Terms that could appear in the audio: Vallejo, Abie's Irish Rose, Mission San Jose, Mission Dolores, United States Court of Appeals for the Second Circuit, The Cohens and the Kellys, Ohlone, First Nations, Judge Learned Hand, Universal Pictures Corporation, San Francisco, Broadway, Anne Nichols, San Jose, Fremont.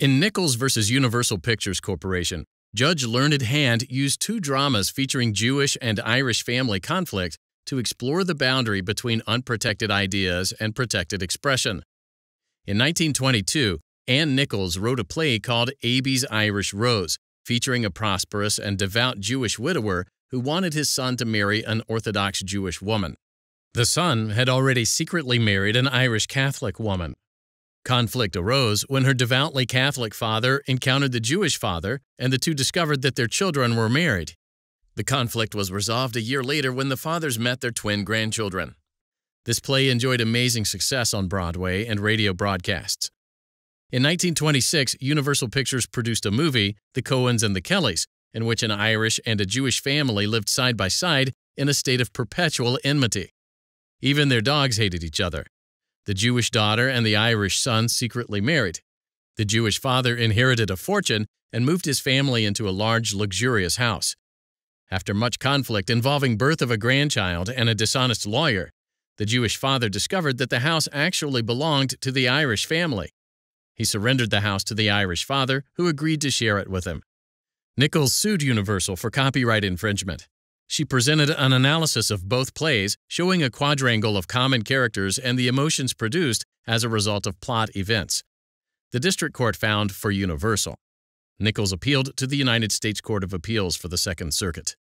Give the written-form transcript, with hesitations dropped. In Nichols v. Universal Pictures Corporation, Judge Learned Hand used two dramas featuring Jewish and Irish family conflict to explore the boundary between unprotected ideas and protected expression. In 1922, Anne Nichols wrote a play called Abie's Irish Rose, featuring a prosperous and devout Jewish widower who wanted his son to marry an Orthodox Jewish woman. The son had already secretly married an Irish Catholic woman. Conflict arose when her devoutly Catholic father encountered the Jewish father, and the two discovered that their children were married. The conflict was resolved a year later when the fathers met their twin grandchildren. This play enjoyed amazing success on Broadway and radio broadcasts. In 1926, Universal Pictures produced a movie, The Cohens and the Kellys, in which an Irish and a Jewish family lived side by side in a state of perpetual enmity. Even their dogs hated each other. The Jewish daughter and the Irish son secretly married. The Jewish father inherited a fortune and moved his family into a large, luxurious house. After much conflict involving birth of a grandchild and a dishonest lawyer, the Jewish father discovered that the house actually belonged to the Irish family. He surrendered the house to the Irish father, who agreed to share it with him. Nichols sued Universal for copyright infringement. She presented an analysis of both plays, showing a quadrangle of common characters and the emotions produced as a result of plot events. The district court found for Universal. Nichols appealed to the United States Court of Appeals for the Second Circuit.